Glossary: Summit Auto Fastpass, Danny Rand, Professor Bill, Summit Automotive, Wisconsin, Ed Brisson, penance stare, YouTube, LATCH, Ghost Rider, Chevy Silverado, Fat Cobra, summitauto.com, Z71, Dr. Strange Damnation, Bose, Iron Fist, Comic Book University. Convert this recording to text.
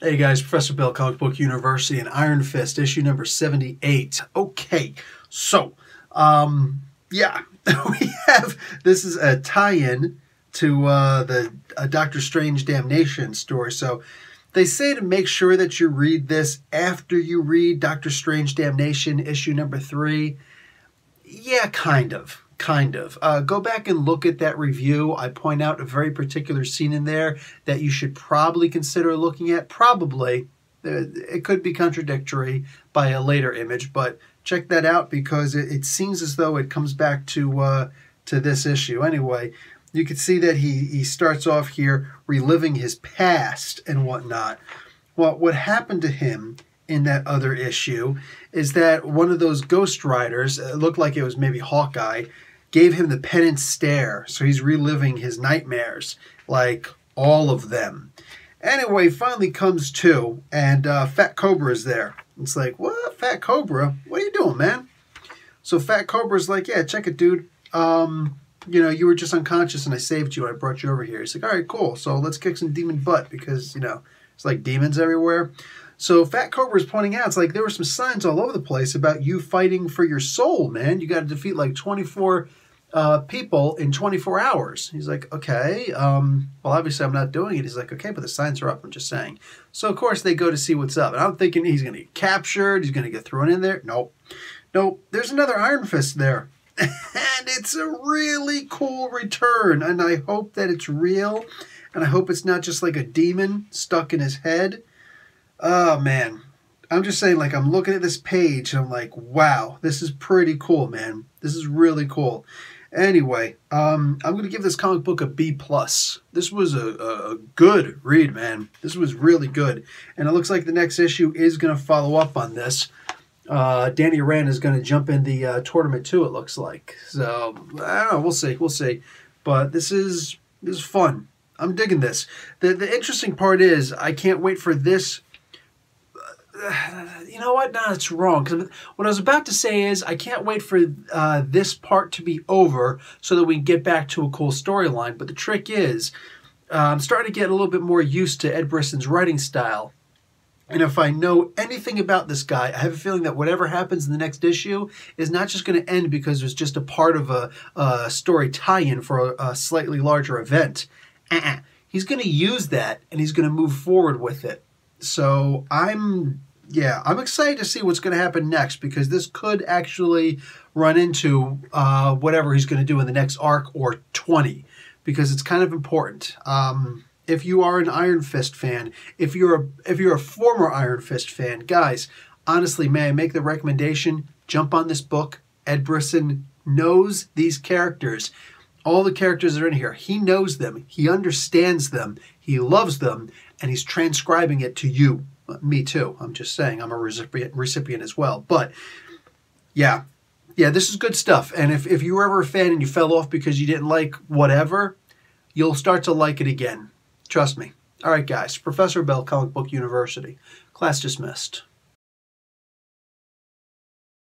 Hey guys, Professor Bill, Comic Book University, and Iron Fist, issue number 78. Okay, so, this is a tie-in to the Dr. Strange Damnation story. So, they say to make sure that you read this after you read Dr. Strange Damnation, issue number 3. Yeah, kind of. Go back and look at that review. I point out a very particular scene in there that you should probably consider looking at. Probably. It could be contradictory by a later image, but check that out because it seems as though it comes back to this issue. Anyway, you can see that he starts off here reliving his past and whatnot. Well, what happened to him in that other issue is that one of those Ghost Riders, it looked like it was maybe Hawkeye, gave him the penance stare, so he's reliving his nightmares, like all of them. Anyway, finally comes to, and Fat Cobra is there. It's like, what, Fat Cobra? What are you doing, man? So Fat Cobra's like, yeah, check it, dude. You know, you were just unconscious, and I saved you. I brought you over here. He's like, all right, cool. So let's kick some demon butt because, you know, it's like demons everywhere. So Fat Cobra is pointing out, it's like there were some signs all over the place about you fighting for your soul, man. You got to defeat like 24 people in 24 hours. He's like, okay, well, obviously I'm not doing it. He's like, okay, but the signs are up, I'm just saying. So, of course, they go to see what's up. And I'm thinking he's going to get captured. He's going to get thrown in there. Nope. Nope. There's another Iron Fist there. And it's a really cool return. And I hope that it's real. And I hope it's not just like a demon stuck in his head. Oh, man. I'm just saying, like, I'm looking at this page, and I'm like, wow, this is pretty cool, man. This is really cool. Anyway, I'm going to give this comic book a B+. This was a good read, man. This was really good. And it looks like the next issue is going to follow up on this. Danny Rand is going to jump in the tournament, too, it looks like. So, I don't know. We'll see. We'll see. But this is fun. I'm digging this. The interesting part is I can't wait for this. You know what? No, it's wrong. Because what I was about to say is I can't wait for this part to be over so that we can get back to a cool storyline. But the trick is I'm starting to get a little bit more used to Ed Brisson's writing style. And if I know anything about this guy, I have a feeling that whatever happens in the next issue is not just going to end because there's just a part of a story tie-in for a slightly larger event. He's going to use that, and he's going to move forward with it. So I'm excited to see what's going to happen next because this could actually run into whatever he's going to do in the next arc or 20 because it's kind of important. If you are an Iron Fist fan, if you're a former Iron Fist fan, guys, honestly, may I make the recommendation? Jump on this book. Ed Brisson knows these characters. All the characters that are in here, he knows them, he understands them, he loves them, and he's transcribing it to you. Me too, I'm just saying, I'm a recipient as well. But, yeah, this is good stuff. And if you were ever a fan and you fell off because you didn't like whatever, you'll start to like it again. Trust me. All right, guys, Professor Bell, Comic Book University. Class dismissed.